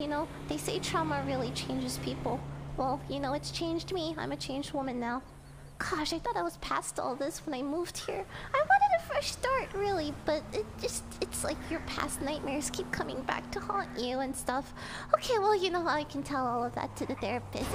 You know, they say trauma really changes people. Well, you know, it's changed me. I'm a changed woman now. Gosh, I thought I was past all this when I moved here. I wanted a fresh start, really, but it's like your past nightmares keep coming back to haunt you and stuff. Okay, well, you know how I can tell all of that to the therapist.